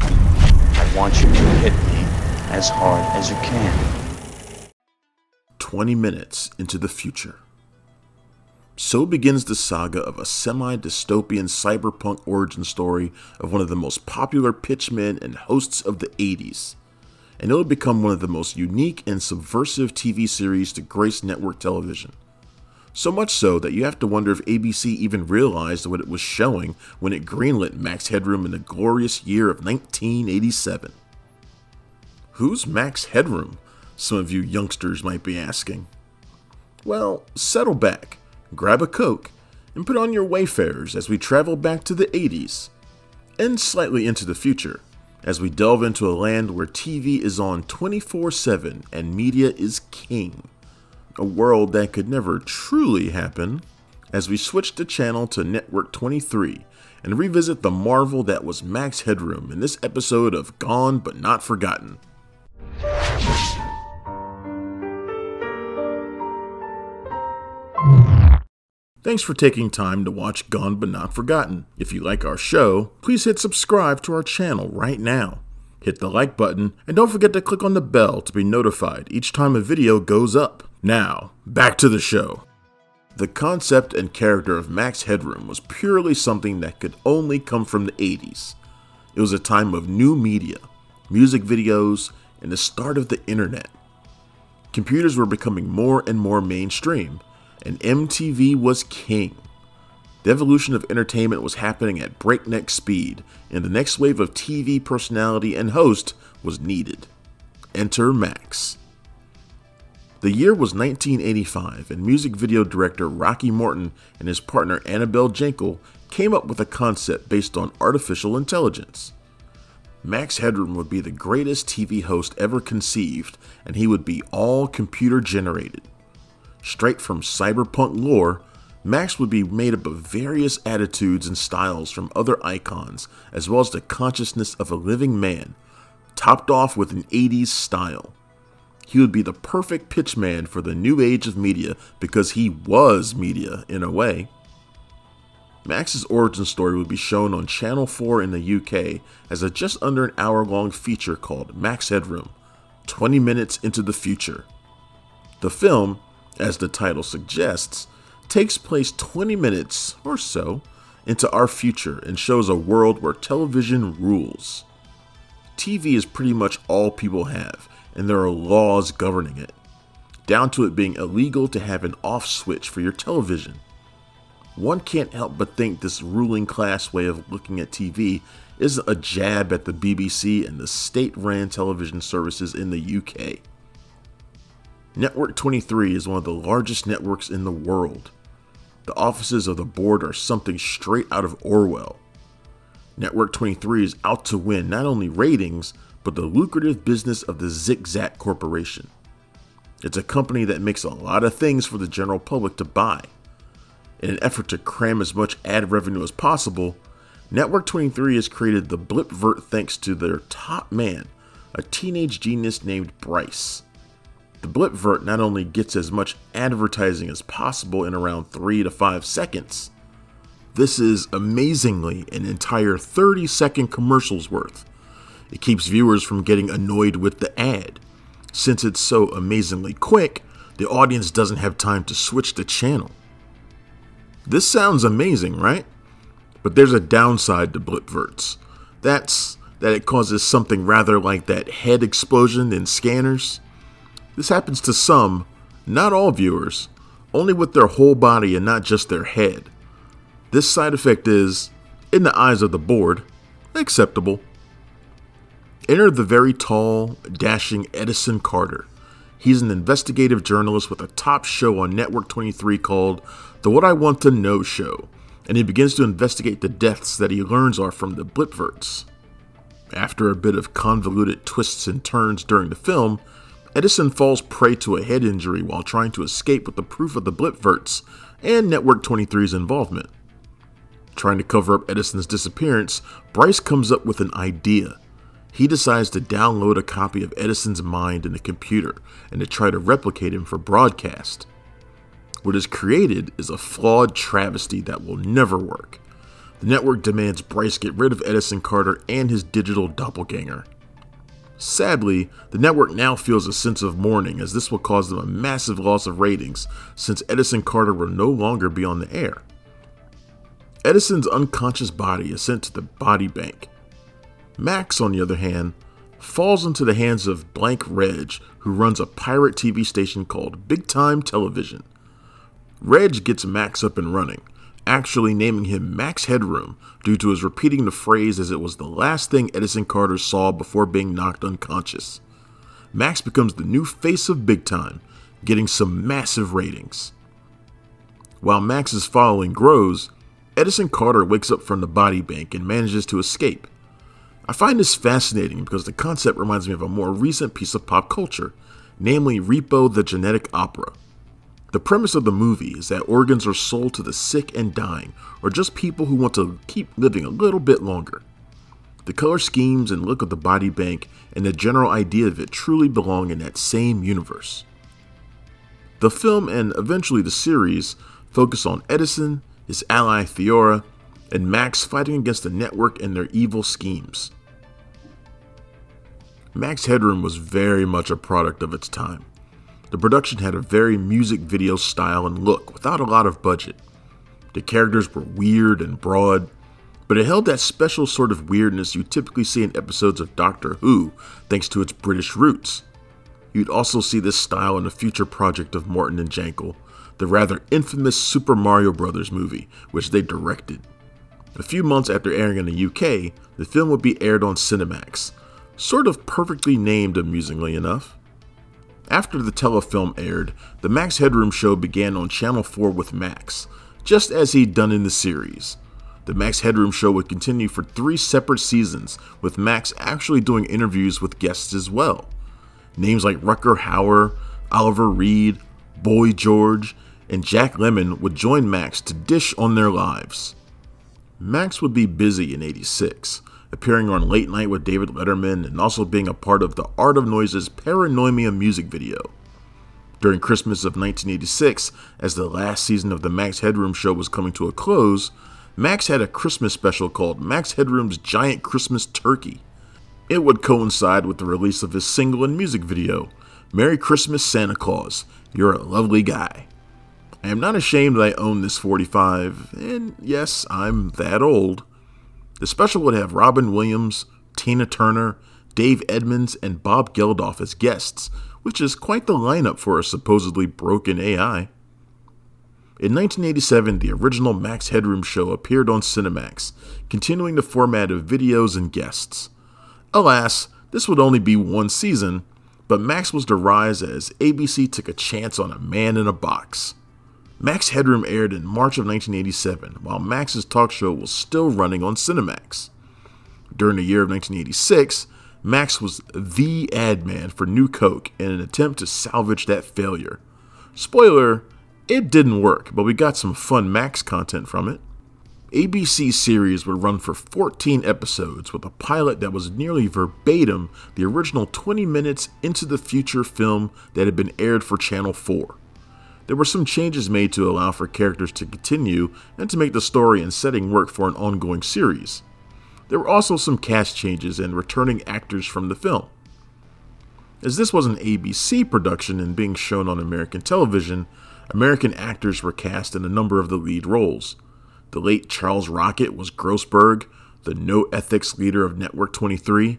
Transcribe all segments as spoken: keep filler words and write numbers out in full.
I want you to hit me as hard as you can. twenty minutes into the future. So begins the saga of a semi-dystopian cyberpunk origin story of one of the most popular pitchmen and hosts of the eighties, and it would become one of the most unique and subversive T V series to grace network television. So much so that you have to wonder if A B C even realized what it was showing when it greenlit Max Headroom in the glorious year of nineteen eighty-seven. Who's Max Headroom? Some of you youngsters might be asking. Well, settle back, grab a Coke, and put on your Wayfarers as we travel back to the eighties, and slightly into the future, as we delve into a land where T V is on twenty-four seven and media is king. A world that could never truly happen, as we switch the channel to Network twenty-three and revisit the marvel that was Max Headroom in this episode of Gone But Not Forgotten. Thanks for taking time to watch Gone But Not Forgotten. If you like our show, please hit subscribe to our channel right now. Hit the like button, and don't forget to click on the bell to be notified each time a video goes up. Now, back to the show. The concept and character of Max Headroom was purely something that could only come from the eighties. It was a time of new media, music videos, and the start of the internet. Computers were becoming more and more mainstream, and M T V was king. The evolution of entertainment was happening at breakneck speed, and the next wave of T V personality and host was needed. Enter Max. The year was nineteen eighty-five, and music video director Rocky Morton and his partner Annabelle Jankel came up with a concept based on artificial intelligence. Max Headroom would be the greatest T V host ever conceived, and he would be all computer generated. Straight from cyberpunk lore, Max would be made up of various attitudes and styles from other icons, as well as the consciousness of a living man, topped off with an eighties style. He would be the perfect pitchman for the new age of media because he was media, in a way. Max's origin story would be shown on Channel four in the U K as a just under an hour-long feature called Max Headroom, twenty minutes into the future. The film, as the title suggests, takes place twenty minutes or so into our future and shows a world where television rules. T V is pretty much all people have, and there are laws governing it, down to it being illegal to have an off switch for your television. One can't help but think this ruling class way of looking at T V is a jab at the B B C and the state-run television services in the U K. Network twenty-three is one of the largest networks in the world. The offices of the board are something straight out of Orwell. Network twenty-three is out to win not only ratings, but the lucrative business of the ZigZag Corporation. It's a company that makes a lot of things for the general public to buy. In an effort to cram as much ad revenue as possible, Network twenty-three has created the Blipvert thanks to their top man, a teenage genius named Bryce. The Blipvert not only gets as much advertising as possible in around three to five seconds, this is amazingly an entire thirty second commercial's worth. It keeps viewers from getting annoyed with the ad. Since it's so amazingly quick, the audience doesn't have time to switch the channel. This sounds amazing, right? But there's a downside to Blipverts. That's that it causes something rather like that head explosion in Scanners. This happens to some, not all viewers, only with their whole body and not just their head. This side effect is, in the eyes of the board, acceptable. Enter the very tall, dashing Edison Carter. He's an investigative journalist with a top show on Network twenty-three called The What I Want to Know Show, and he begins to investigate the deaths that he learns are from the Blipverts. After a bit of convoluted twists and turns during the film, Edison falls prey to a head injury while trying to escape with the proof of the Blipverts and Network twenty-three's involvement. Trying to cover up Edison's disappearance, Bryce comes up with an idea. He decides to download a copy of Edison's mind in a computer and to try to replicate him for broadcast. What is created is a flawed travesty that will never work. The network demands Bryce get rid of Edison Carter and his digital doppelganger. Sadly, the network now feels a sense of mourning, as this will cause them a massive loss of ratings since Edison Carter will no longer be on the air. Edison's unconscious body is sent to the body bank. Max, on the other hand, falls into the hands of Blank Reg, who runs a pirate T V station called Big Time Television. Reg gets Max up and running, actually naming him Max Headroom due to his repeating the phrase, as it was the last thing Edison Carter saw before being knocked unconscious. Max becomes the new face of Big Time, getting some massive ratings. While Max's following grows, Edison Carter wakes up from the body bank and manages to escape. I find this fascinating because the concept reminds me of a more recent piece of pop culture, namely Repo the Genetic Opera. The premise of the movie is that organs are sold to the sick and dying, or just people who want to keep living a little bit longer. The color schemes and look of the body bank and the general idea of it truly belong in that same universe. The film, and eventually the series, focus on Edison, his ally Theora, and Max fighting against the network and their evil schemes. Max Headroom was very much a product of its time. The production had a very music video style and look without a lot of budget. The characters were weird and broad, but it held that special sort of weirdness you typically see in episodes of Doctor Who thanks to its British roots. You'd also see this style in a future project of Morton and Jankel, the rather infamous Super Mario Brothers movie, which they directed. A few months after airing in the U K, the film would be aired on Cinemax, sort of perfectly named amusingly enough. After the telefilm aired, the Max Headroom show began on Channel four with Max, just as he'd done in the series. The Max Headroom show would continue for three separate seasons, with Max actually doing interviews with guests as well. Names like Rucker Hauer, Oliver Reed, Boy George, and Jack Lemmon would join Max to dish on their lives. Max would be busy in eighty-six, appearing on Late Night with David Letterman and also being a part of the Art of Noise's Paranoimia music video. During Christmas of nineteen eighty-six, as the last season of the Max Headroom show was coming to a close, Max had a Christmas special called Max Headroom's Giant Christmas Turkey. It would coincide with the release of his single and music video, Merry Christmas Santa Claus, You're a Lovely Guy. I am not ashamed that I own this forty-five, and yes, I'm that old. The special would have Robin Williams, Tina Turner, Dave Edmunds, and Bob Geldof as guests, which is quite the lineup for a supposedly broken A I. In nineteen eighty-seven, the original Max Headroom show appeared on Cinemax, continuing the format of videos and guests. Alas, this would only be one season, but Max was to rise as A B C took a chance on a man in a box. Max Headroom aired in March of nineteen eighty-seven, while Max's talk show was still running on Cinemax. During the year of nineteen eighty-six, Max was the ad man for New Coke in an attempt to salvage that failure. Spoiler, it didn't work, but we got some fun Max content from it. A B C's series would run for fourteen episodes, with a pilot that was nearly verbatim the original twenty minutes into the future film that had been aired for Channel four. There were some changes made to allow for characters to continue and to make the story and setting work for an ongoing series. There were also some cast changes and returning actors from the film. As this was an A B C production and being shown on American television, American actors were cast in a number of the lead roles. The late Charles Rocket was Grossberg, the no-ethics leader of Network twenty-three.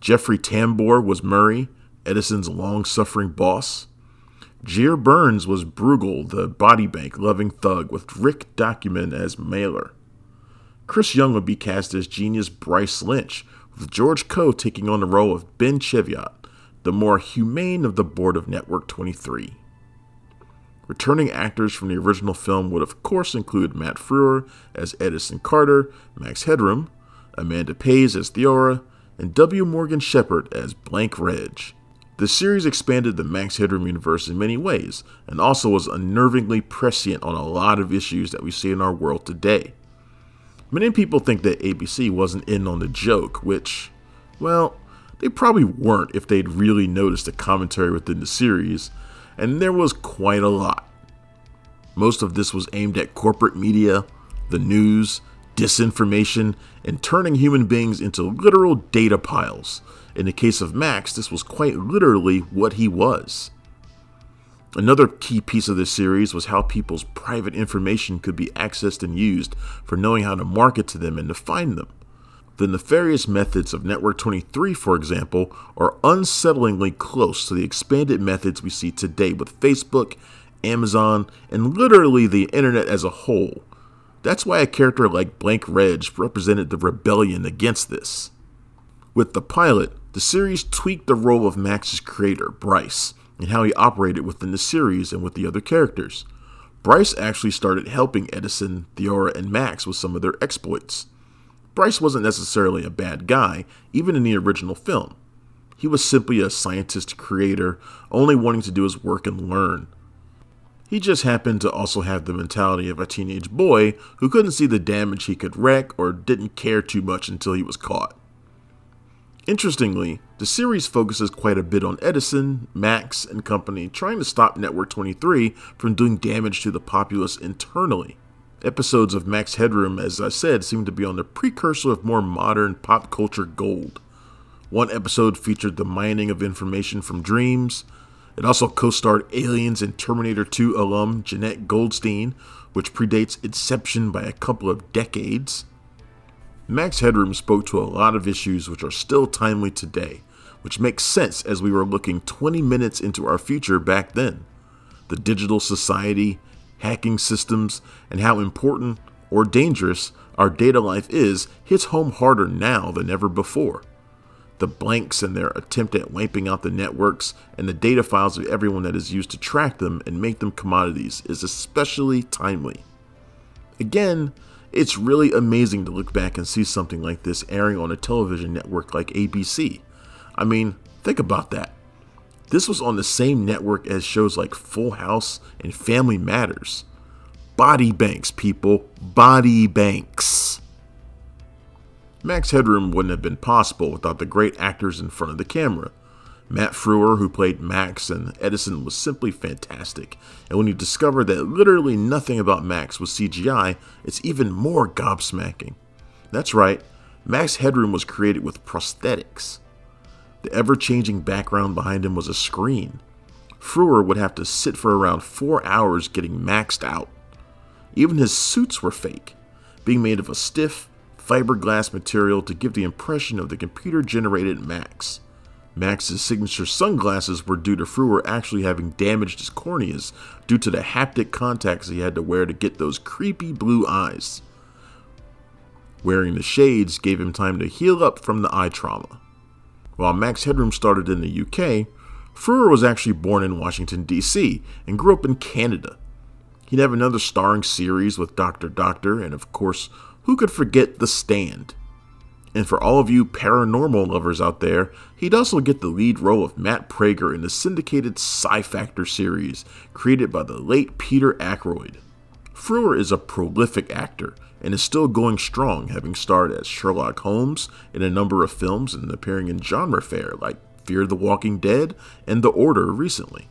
Jeffrey Tambor was Murray, Edison's long-suffering boss. Jere Burns was Bruegel, the body bank loving thug, with Rick Document as Mailer. Chris Young would be cast as genius Bryce Lynch, with George Coe taking on the role of Ben Cheviot, the more humane of the board of Network twenty-three. Returning actors from the original film would of course include Matt Frewer as Edison Carter, Max Headroom, Amanda Pays as Theora, and W. Morgan Sheppard as Blank Reg. The series expanded the Max Headroom universe in many ways, and also was unnervingly prescient on a lot of issues that we see in our world today. Many people think that A B C wasn't in on the joke, which, well, they probably weren't if they'd really noticed the commentary within the series, and there was quite a lot. Most of this was aimed at corporate media, the news, disinformation, and turning human beings into literal data piles. In the case of Max, this was quite literally what he was. Another key piece of this series was how people's private information could be accessed and used for knowing how to market to them and to find them. The nefarious methods of Network twenty-three, for example, are unsettlingly close to the expanded methods we see today with Facebook, Amazon, and literally the internet as a whole. That's why a character like Blank Reg represented the rebellion against this. With the pilot, the series tweaked the role of Max's creator, Bryce, and how he operated within the series and with the other characters. Bryce actually started helping Edison, Theora, and Max with some of their exploits. Bryce wasn't necessarily a bad guy, even in the original film. He was simply a scientist creator, only wanting to do his work and learn. He just happened to also have the mentality of a teenage boy who couldn't see the damage he could wreak or didn't care too much until he was caught. Interestingly, the series focuses quite a bit on Edison, Max, and company trying to stop Network twenty-three from doing damage to the populace internally. Episodes of Max Headroom, as I said, seem to be on the precursor of more modern pop culture gold. One episode featured the mining of information from dreams. It also co-starred Aliens and Terminator two alum Jeanette Goldstein, which predates Inception by a couple of decades. Max Headroom spoke to a lot of issues which are still timely today, which makes sense as we were looking twenty minutes into our future back then. The digital society, hacking systems, and how important or dangerous our data life is hits home harder now than ever before. The blanks and their attempt at wiping out the networks and the data files of everyone that is used to track them and make them commodities is especially timely. Again, it's really amazing to look back and see something like this airing on a television network like A B C. I mean, think about that. This was on the same network as shows like Full House and Family Matters. Body banks, people. Body banks. Max Headroom wouldn't have been possible without the great actors in front of the camera. Matt Frewer, who played Max and Edison, was simply fantastic, and when you discover that literally nothing about Max was C G I, it's even more gobsmacking. That's right, Max Headroom was created with prosthetics. The ever-changing background behind him was a screen. Frewer would have to sit for around four hours getting maxed out. Even his suits were fake, being made of a stiff, fiberglass material to give the impression of the computer-generated Max. Max's signature sunglasses were due to Frewer actually having damaged his corneas due to the haptic contacts he had to wear to get those creepy blue eyes. Wearing the shades gave him time to heal up from the eye trauma. While Max Headroom started in the U K, Frewer was actually born in Washington D C and grew up in Canada. He'd have another starring series with Doctor Doctor and, of course, who could forget The Stand? And for all of you paranormal lovers out there, he'd also get the lead role of Matt Prager in the syndicated Sci-Factor series created by the late Peter Ackroyd. Frewer is a prolific actor and is still going strong, having starred as Sherlock Holmes in a number of films and appearing in genre fare like Fear the Walking Dead and The Order recently.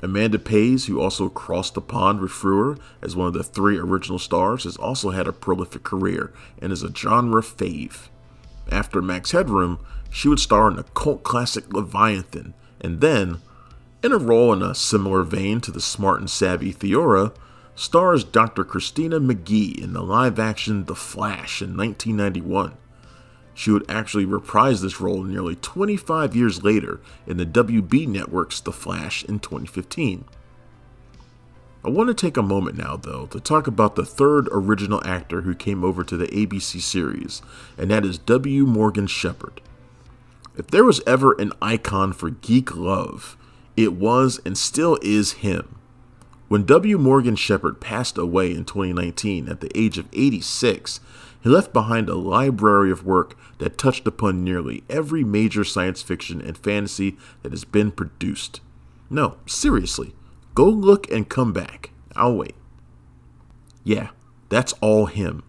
Amanda Pays, who also crossed the pond with Frewer as one of the three original stars, has also had a prolific career and is a genre fave. After Max Headroom, she would star in the cult classic Leviathan, and then, in a role in a similar vein to the smart and savvy Theora, stars Doctor Christina McGee in the live-action The Flash in nineteen ninety-one. She would actually reprise this role nearly twenty-five years later in the W B Network's The Flash in twenty fifteen. I want to take a moment now, though, to talk about the third original actor who came over to the A B C series, and that is W. Morgan Sheppard. If there was ever an icon for geek love, it was and still is him. When W. Morgan Sheppard passed away in twenty nineteen at the age of eighty-six, he left behind a library of work that touched upon nearly every major science fiction and fantasy that has been produced. No, seriously, go look and come back. I'll wait. Yeah, that's all him.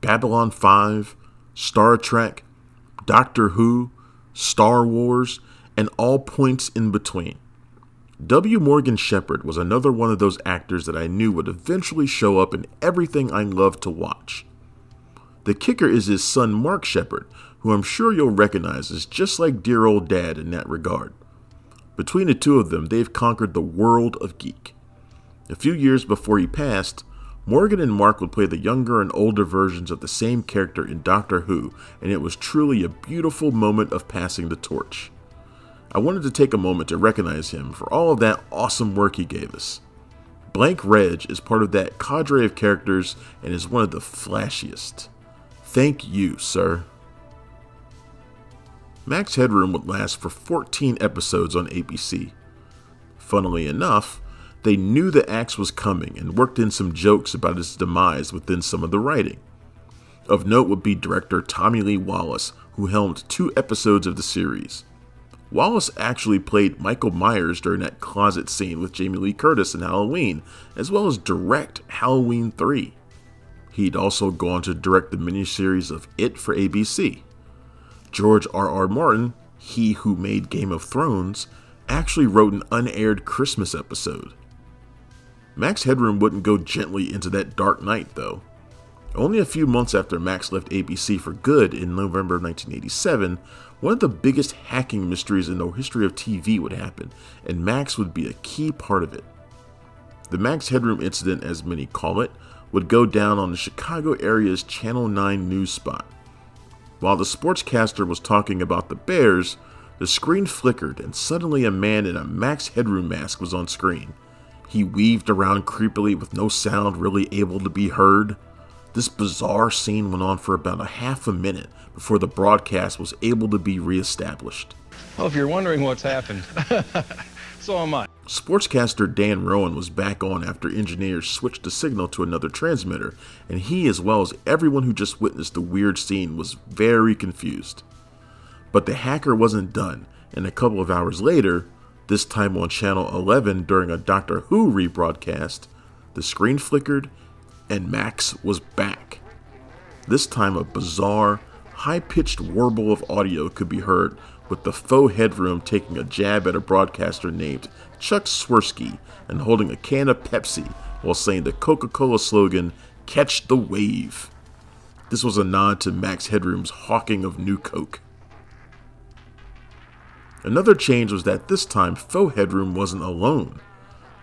Babylon five, Star Trek, Doctor Who, Star Wars, and all points in between. W. Morgan Sheppard was another one of those actors that I knew would eventually show up in everything I loved to watch. The kicker is his son Mark Sheppard, who I'm sure you'll recognize as just like dear old dad in that regard. Between the two of them, they've conquered the world of geek. A few years before he passed, Morgan and Mark would play the younger and older versions of the same character in Doctor Who, and it was truly a beautiful moment of passing the torch. I wanted to take a moment to recognize him for all of that awesome work he gave us. Blank Reg is part of that cadre of characters and is one of the flashiest. Thank you, sir. Max Headroom would last for fourteen episodes on A B C. Funnily enough, they knew the axe was coming and worked in some jokes about its demise within some of the writing. Of note would be director Tommy Lee Wallace, who helmed two episodes of the series. Wallace actually played Michael Myers during that closet scene with Jamie Lee Curtis in Halloween, as well as direct Halloween three. He'd also go on to direct the miniseries of It for A B C. George R R. Martin, he who made Game of Thrones, actually wrote an unaired Christmas episode. Max Headroom wouldn't go gently into that dark night, though. Only a few months after Max left A B C for good in November of nineteen eighty-seven, one of the biggest hacking mysteries in the history of T V would happen, and Max would be a key part of it. The Max Headroom incident, as many call it, would go down on the Chicago area's Channel nine news spot. While the sportscaster was talking about the Bears, the screen flickered and suddenly a man in a Max Headroom mask was on screen. He weaved around creepily with no sound really able to be heard. This bizarre scene went on for about a half a minute before the broadcast was able to be reestablished. Well, if you're wondering what's happened, so am I. Sportscaster Dan Rowan was back on after engineers switched the signal to another transmitter, and he, as well as everyone who just witnessed the weird scene, was very confused. But the hacker wasn't done, and a couple of hours later, this time on Channel eleven during a Doctor Who rebroadcast, the screen flickered and Max was back. This time a bizarre, high-pitched warble of audio could be heard, with the faux Headroom taking a jab at a broadcaster named Chuck Swirsky and holding a can of Pepsi while saying the Coca-Cola slogan, "Catch the Wave." This was a nod to Max Headroom's hawking of New Coke. Another change was that this time, faux Headroom wasn't alone.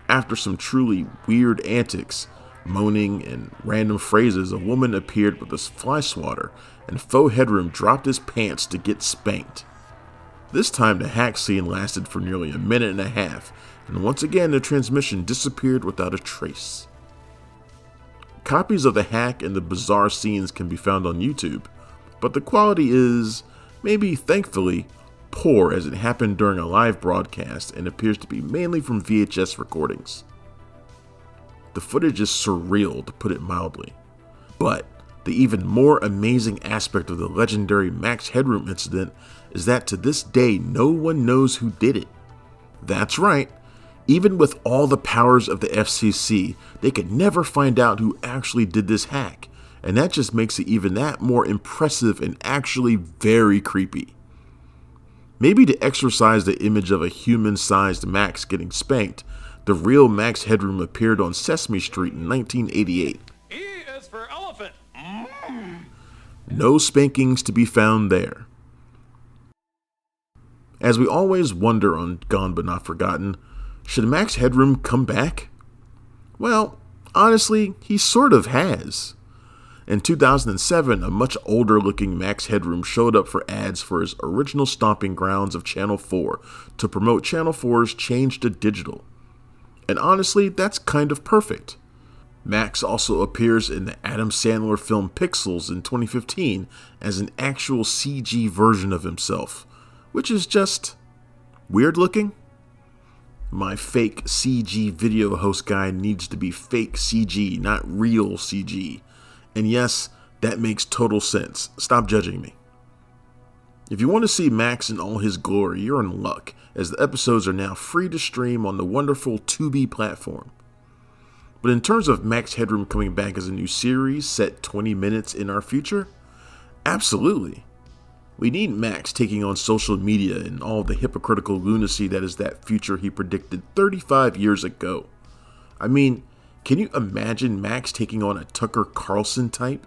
After some truly weird antics, moaning, and random phrases, a woman appeared with a fly swatter, and faux Headroom dropped his pants to get spanked. This time, the hack scene lasted for nearly a minute and a half, and once again, the transmission disappeared without a trace. Copies of the hack and the bizarre scenes can be found on YouTube, but the quality is, maybe thankfully, poor, as it happened during a live broadcast and appears to be mainly from V H S recordings. The footage is surreal, to put it mildly. But the even more amazing aspect of the legendary Max Headroom incident is that to this day no one knows who did it. That's right, even with all the powers of the F C C, they could never find out who actually did this hack, and that just makes it even that more impressive and actually very creepy. Maybe to exorcise the image of a human-sized Max getting spanked, the real Max Headroom appeared on Sesame Street in nineteen eighty-eight. E is for elephant. Mm. No spankings to be found there. As we always wonder on Gone But Not Forgotten, should Max Headroom come back? Well, honestly, he sort of has. In two thousand seven, a much older-looking Max Headroom showed up for ads for his original stomping grounds of Channel four to promote Channel four's change to digital. And honestly, that's kind of perfect. Max also appears in the Adam Sandler film Pixels in twenty fifteen as an actual C G version of himself, which is just weird-looking. My fake C G video host guy needs to be fake C G, not real C G. And yes, that makes total sense. Stop judging me. If you want to see Max in all his glory, you're in luck, as the episodes are now free to stream on the wonderful Tubi platform. But in terms of Max Headroom coming back as a new series set twenty minutes in our future, absolutely. We need Max taking on social media and all the hypocritical lunacy that is that future he predicted thirty-five years ago. I mean, can you imagine Max taking on a Tucker Carlson type?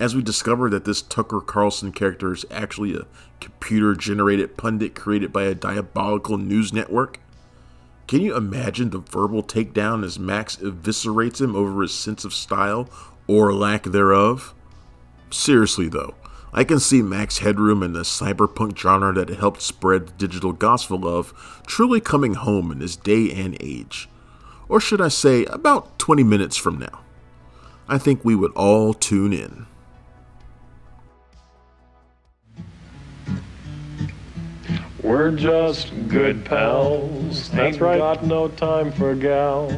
as we discover that this Tucker Carlson character is actually a computer-generated pundit created by a diabolical news network. Can you imagine the verbal takedown as Max eviscerates him over his sense of style or lack thereof? Seriously though, I can see Max Headroom and the cyberpunk genre that it helped spread the digital gospel of truly coming home in this day and age. Or should I say, about twenty minutes from now. I think we would all tune in. We're just good pals. That's right. Ain't got no time for gals.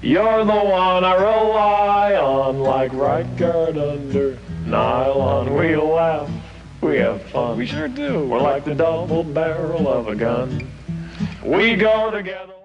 You're the one I rely on, like right guard under nylon. We laugh, we have fun. We sure do. We're like the double barrel of a gun. We go together.